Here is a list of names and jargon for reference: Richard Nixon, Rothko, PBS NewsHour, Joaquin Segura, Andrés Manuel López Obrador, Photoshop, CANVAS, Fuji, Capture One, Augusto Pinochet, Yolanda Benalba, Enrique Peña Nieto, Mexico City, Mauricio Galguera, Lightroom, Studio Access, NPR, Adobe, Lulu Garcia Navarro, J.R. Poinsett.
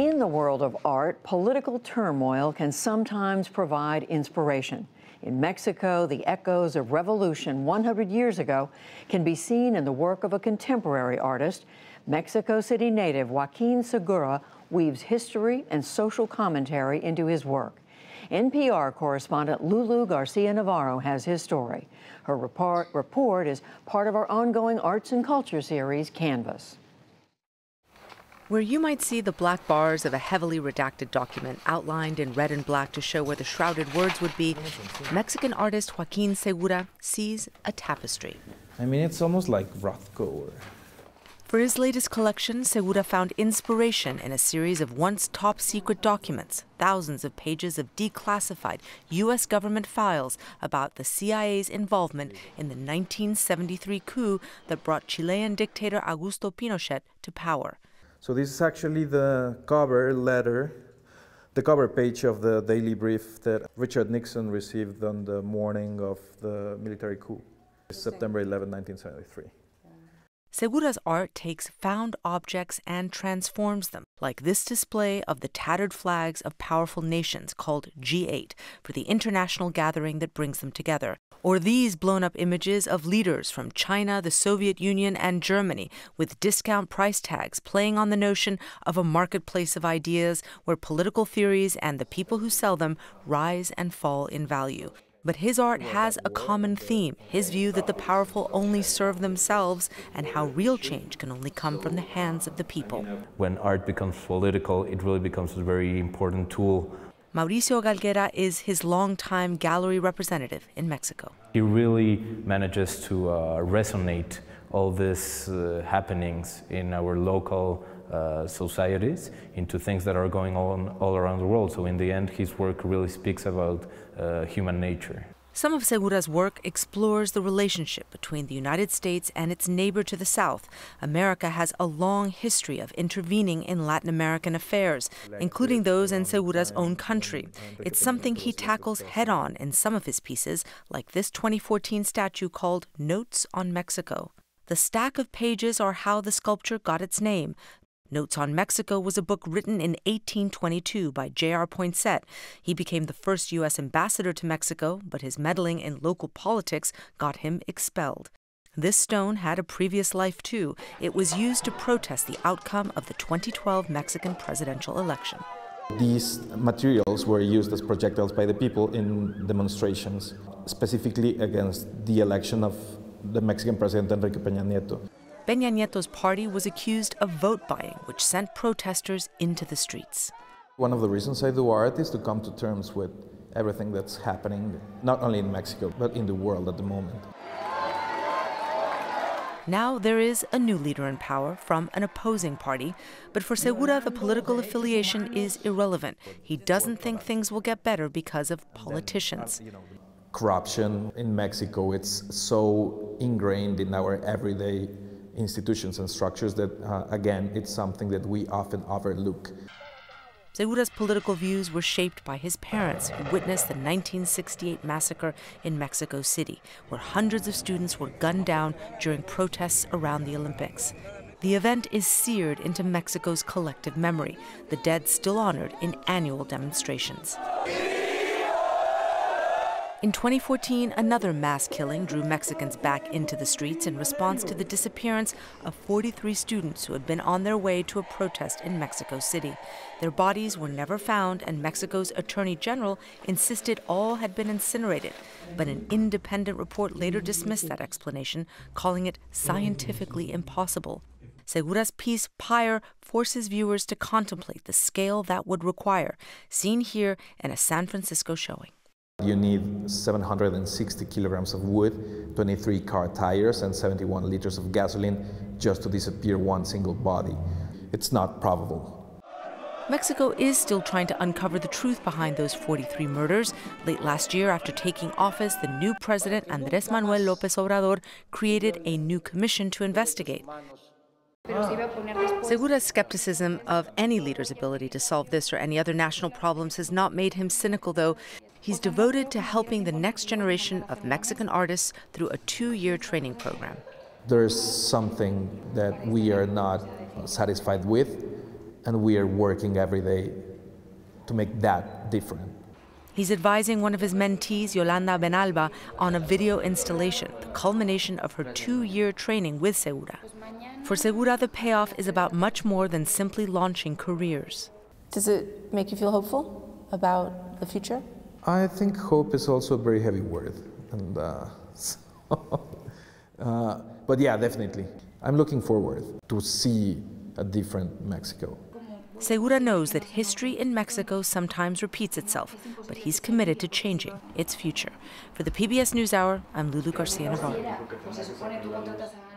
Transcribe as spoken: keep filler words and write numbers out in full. In the world of art, political turmoil can sometimes provide inspiration. In Mexico, the echoes of revolution one hundred years ago can be seen in the work of a contemporary artist. Mexico City native Joaquin Segura weaves history and social commentary into his work. N P R correspondent Lulu Garcia Navarro has his story. Her report, report is part of our ongoing arts and culture series, Canvas. Where you might see the black bars of a heavily redacted document outlined in red and black to show where the shrouded words would be, Mexican artist Joaquin Segura sees a tapestry. I mean, it's almost like Rothko. Or... For his latest collection, Segura found inspiration in a series of once top-secret documents, thousands of pages of declassified U S government files about the C I A's involvement in the nineteen seventy-three coup that brought Chilean dictator Augusto Pinochet to power. So this is actually the cover letter, the cover page of the daily brief that Richard Nixon received on the morning of the military coup, September eleventh, nineteen seventy-three. Yeah. Segura's art takes found objects and transforms them, like this display of the tattered flags of powerful nations called G eight for the international gathering that brings them together. Or these blown-up images of leaders from China, the Soviet Union, and Germany with discount price tags playing on the notion of a marketplace of ideas where political theories and the people who sell them rise and fall in value. But his art has a common theme, his view that the powerful only serve themselves and how real change can only come from the hands of the people. When art becomes political, it really becomes a very important tool. Mauricio Galguera is his longtime gallery representative in Mexico. He really manages to uh, resonate all these uh, happenings in our local uh, societies into things that are going on all around the world. So in the end, his work really speaks about uh, human nature. Some of Segura's work explores the relationship between the United States and its neighbor to the south. America has a long history of intervening in Latin American affairs, including those in Segura's own country. It's something he tackles head-on in some of his pieces, like this twenty fourteen statue called Notes on Mexico. The stack of pages are how the sculpture got its name. Notes on Mexico was a book written in eighteen twenty-two by J R Poinsett. He became the first U S ambassador to Mexico, but his meddling in local politics got him expelled. This stone had a previous life, too. It was used to protest the outcome of the twenty twelve Mexican presidential election. These materials were used as projectiles by the people in demonstrations, specifically against the election of the Mexican president Enrique Peña Nieto. Peña Nieto's party was accused of vote buying, which sent protesters into the streets. One of the reasons I do art is to come to terms with everything that's happening, not only in Mexico, but in the world at the moment. Now there is a new leader in power from an opposing party, but for Segura, the political affiliation is irrelevant. He doesn't think things will get better because of politicians. Corruption in Mexico, it's so ingrained in our everyday institutions and structures that, uh, again, it's something that we often overlook. Segura's political views were shaped by his parents, who witnessed the nineteen sixty-eight massacre in Mexico City, where hundreds of students were gunned down during protests around the Olympics. The event is seared into Mexico's collective memory, the dead still honored in annual demonstrations. In twenty fourteen, another mass killing drew Mexicans back into the streets in response to the disappearance of forty-three students who had been on their way to a protest in Mexico City. Their bodies were never found, and Mexico's Attorney General insisted all had been incinerated. But an independent report later dismissed that explanation, calling it scientifically impossible. Segura's piece, Pyre, forces viewers to contemplate the scale that would require, seen here in a San Francisco showing. You need seven hundred sixty kilograms of wood, twenty-three car tires, and seventy-one liters of gasoline just to disappear one single body. It's not probable. Mexico is still trying to uncover the truth behind those forty-three murders. Late last year, after taking office, the new president, Andrés Manuel López Obrador, created a new commission to investigate. Segura's skepticism of any leader's ability to solve this or any other national problems has not made him cynical, though. He's devoted to helping the next generation of Mexican artists through a two-year training program. There's something that we are not satisfied with, and we are working every day to make that different. He's advising one of his mentees, Yolanda Benalba, on a video installation, the culmination of her two-year training with Segura. For Segura, the payoff is about much more than simply launching careers. Does it make you feel hopeful about the future? I think hope is also a very heavy word. And, uh, so, uh, but yeah, definitely. I'm looking forward to see a different Mexico. Segura knows that history in Mexico sometimes repeats itself, but he's committed to changing its future. For the P B S NewsHour, I'm Lulu Garcia Navarro.